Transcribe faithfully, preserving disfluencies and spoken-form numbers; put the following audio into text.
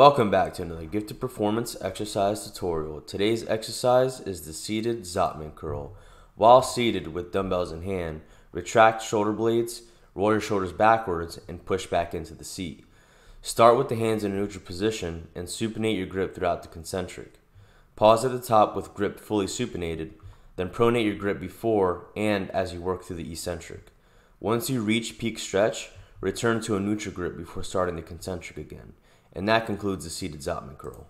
Welcome back to another Gifted Performance exercise tutorial. Today's exercise is the seated Zottman curl. While seated with dumbbells in hand, retract shoulder blades, roll your shoulders backwards, and push back into the seat. Start with the hands in a neutral position and supinate your grip throughout the concentric. Pause at the top with grip fully supinated, then pronate your grip before and as you work through the eccentric. Once you reach peak stretch, return to a neutral grip before starting the concentric again. And that concludes the seated Zottman curl.